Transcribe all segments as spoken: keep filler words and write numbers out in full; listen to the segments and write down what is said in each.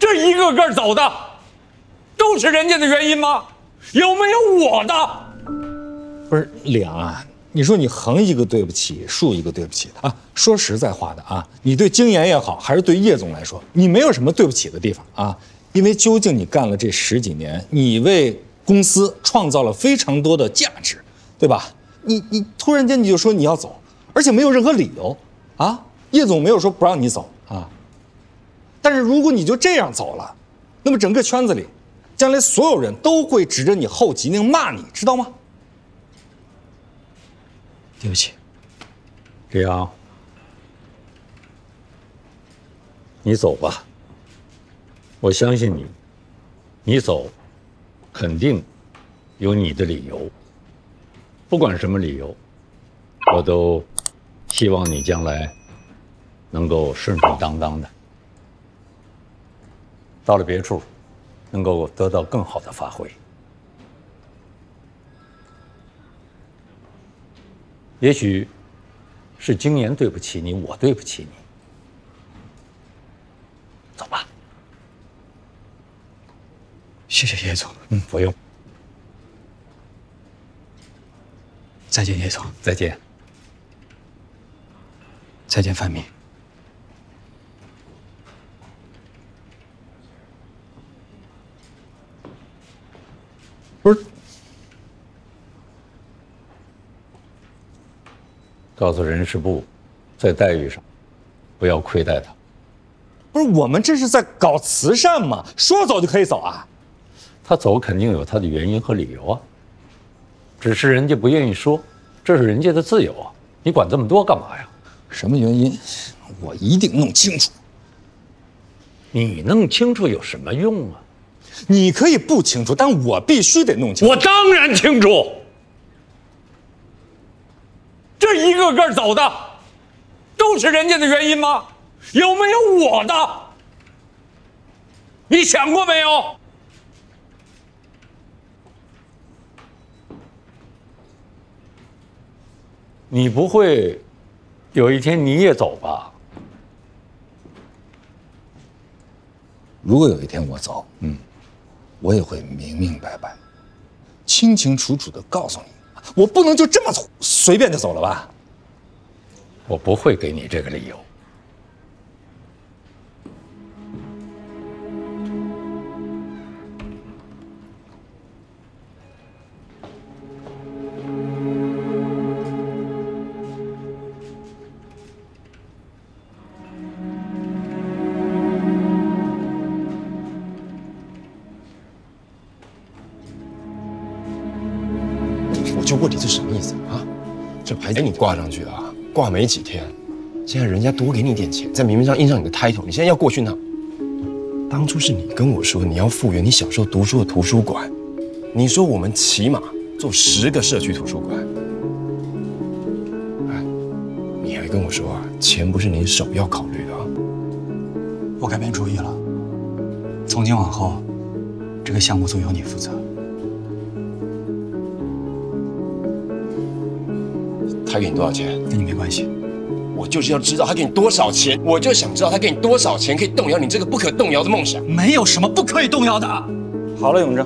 这一个个走的，都是人家的原因吗？有没有我的？不是两啊，你说你横一个对不起，竖一个对不起的啊。说实在话的啊，你对京岩也好，还是对叶总来说，你没有什么对不起的地方啊。因为究竟你干了这十几年，你为公司创造了非常多的价值，对吧？你你突然间你就说你要走，而且没有任何理由啊。叶总没有说不让你走啊。 但是如果你就这样走了，那么整个圈子里，将来所有人都会指着你后脊梁骂你，知道吗？对不起，李阳，你走吧。我相信你，你走，肯定有你的理由。不管什么理由，我都希望你将来能够顺顺当当的。 到了别处，能够得到更好的发挥。也许是京岩对不起你，我对不起你。走吧。谢谢叶总。嗯，不用。再见，叶总。再见。再见，范明。 不是，告诉人事部，在待遇上不要亏待他。不是，我们这是在搞慈善嘛，说走就可以走啊？他走肯定有他的原因和理由啊，只是人家不愿意说，这是人家的自由啊，你管这么多干嘛呀？什么原因？我一定弄清楚。你弄清楚有什么用啊？ 你可以不清楚，但我必须得弄清楚。我当然清楚，这一个个走的，都是人家的原因吗？有没有我的？你想过没有？你不会有一天你也走吧？如果有一天我走，嗯。 我也会明明白白、清清楚楚地告诉你，我不能就这么随便就走了吧？我不会给你这个理由。给你挂上去啊，挂没几天，现在人家多给你点钱，在名片上印上你的 title， 你现在要过去呢。当初是你跟我说你要复原你小时候读书的图书馆，你说我们起码做十个社区图书馆，哎，你还跟我说啊，钱不是你首要考虑的啊。我改变主意了，从今往后，这个项目组由你负责。 他给你多少钱？跟你没关系。我就是要知道他给你多少钱，我就想知道他给你多少钱可以动摇你这个不可动摇的梦想。没有什么不可以动摇的。好了，永正，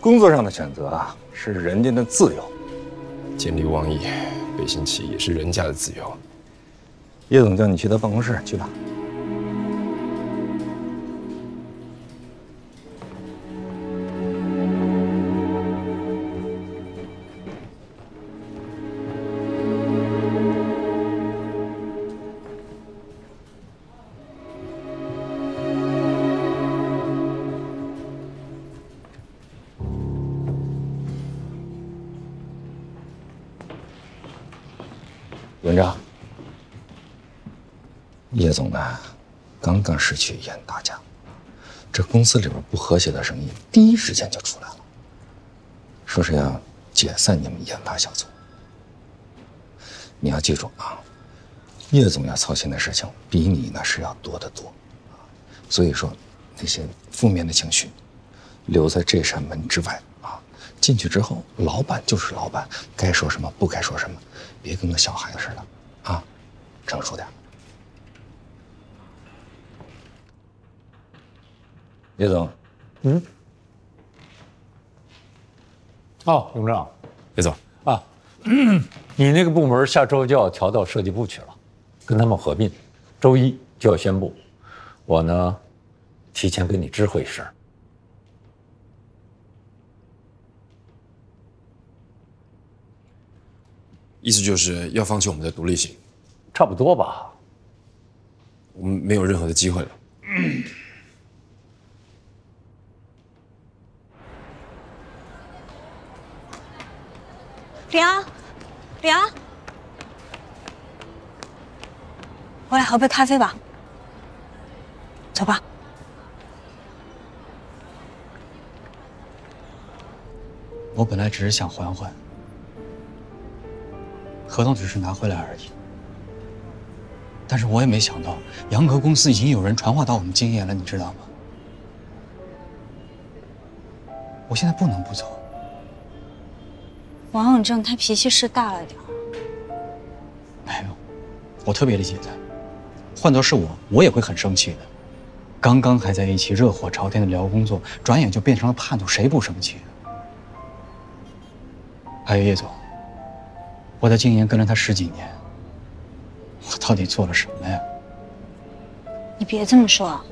工作上的选择啊，是人家的自由。见利忘义、背信弃义也是人家的自由。叶总叫你去他办公室，去吧。文章，叶总呢，刚刚失去一员大将，这公司里边不和谐的声音第一时间就出来了，说是要解散你们研发小组。你要记住啊，叶总要操心的事情比你那是要多得多，所以说那些负面的情绪留在这扇门之外啊，进去之后，老板就是老板，该说什么不该说什么。 别跟个小孩子似的，啊，成熟点。叶总，嗯，哦，永正，叶总啊，你那个部门下周就要调到设计部去了，跟他们合并，周一就要宣布。我呢，提前跟你知会一声。 意思就是要放弃我们的独立性，差不多吧。我们没有任何的机会了。嗯、李昂，李昂，我俩喝杯咖啡吧。走吧。我本来只是想缓缓。 合同只是拿回来而已，但是我也没想到，洋河公司已经有人传话到我们京业了，你知道吗？我现在不能不走。王永正他脾气是大了点儿。没有，我特别理解他，换做是我，我也会很生气的。刚刚还在一起热火朝天的聊工作，转眼就变成了叛徒，谁不生气啊？还有叶总。 我在京研跟了他十几年，我到底做了什么呀？你别这么说啊，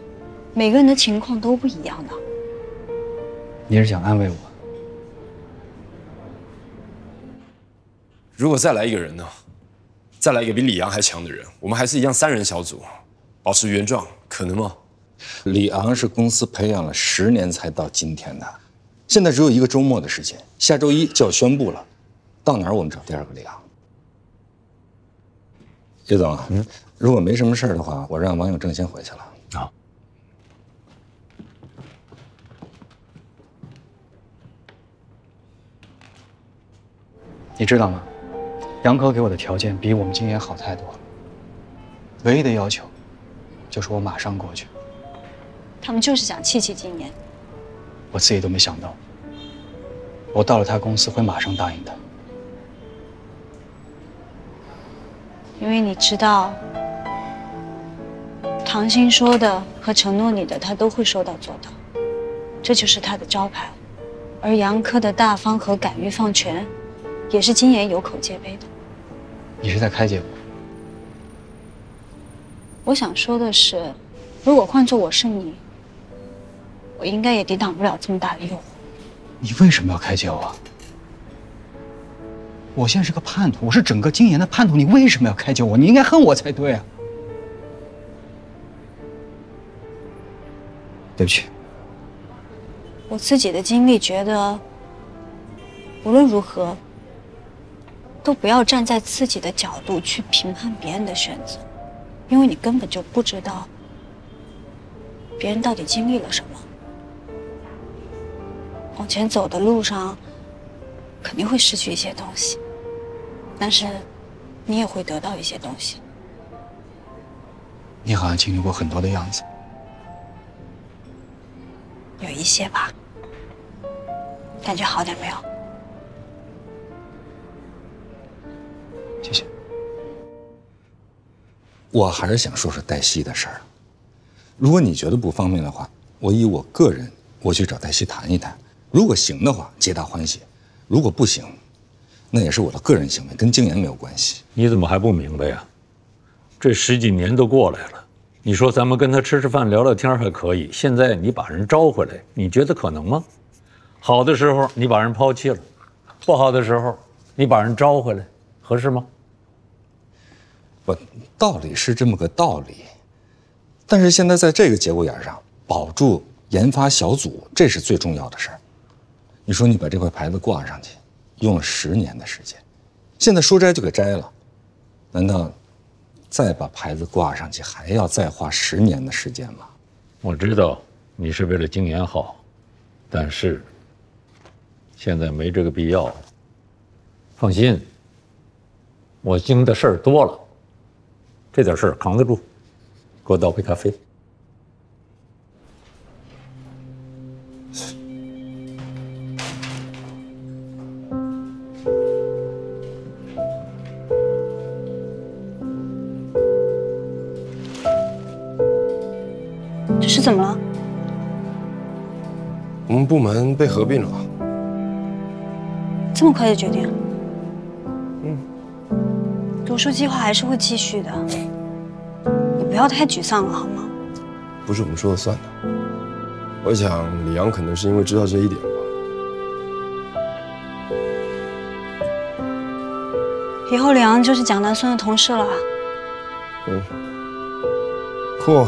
每个人的情况都不一样的。你是想安慰我？如果再来一个人呢？再来一个比李昂还强的人，我们还是一样三人小组，保持原状，可能吗？李昂是公司培养了十年才到今天的，现在只有一个周末的时间，下周一就要宣布了。 到哪儿我们找第二个李昂？叶总啊，嗯，如果没什么事儿的话，我让王永正先回去了。啊。你知道吗？杨科给我的条件比我们今年好太多了。唯一的要求，就是我马上过去。他们就是想气气今年。我自己都没想到，我到了他公司会马上答应他。 因为你知道，唐鑫说的和承诺你的，他都会说到做到，这就是他的招牌。而杨科的大方和敢于放权，也是金岩有口皆碑的。你是在开解我？我想说的是，如果换做我是你，我应该也抵挡不了这么大的诱惑。你为什么要开解我？ 我现在是个叛徒，我是整个京研的叛徒，你为什么要开解我？你应该恨我才对啊！对不起，我自己的经历觉得，无论如何，都不要站在自己的角度去评判别人的选择，因为你根本就不知道别人到底经历了什么。往前走的路上，肯定会失去一些东西。 但是，你也会得到一些东西。你好像经历过很多的样子，有一些吧，感觉好点没有？谢谢。我还是想说说黛西的事儿。如果你觉得不方便的话，我以我个人，我去找黛西谈一谈。如果行的话，皆大欢喜；如果不行， 那也是我的个人行为，跟经验没有关系。你怎么还不明白呀？这十几年都过来了，你说咱们跟他吃吃饭、聊聊天还可以，现在你把人招回来，你觉得可能吗？好的时候你把人抛弃了，不好的时候你把人招回来，合适吗？不，道理是这么个道理，但是现在在这个节骨眼上，保住研发小组这是最重要的事儿。你说你把这块牌子挂上去。 用了十年的时间，现在说摘就给摘了，难道再把牌子挂上去还要再花十年的时间吗？我知道你是为了经营好，但是现在没这个必要。放心，我经的事儿多了，这点事儿扛得住。给我倒杯咖啡。这是怎么了？我们部门被合并了。这么快就决定？嗯。读书计划还是会继续的，你不要太沮丧了好吗？不是我们说了算的。我想李阳可能是因为知道这一点吧。以后李阳就是蒋南孙的同事了。嗯。酷。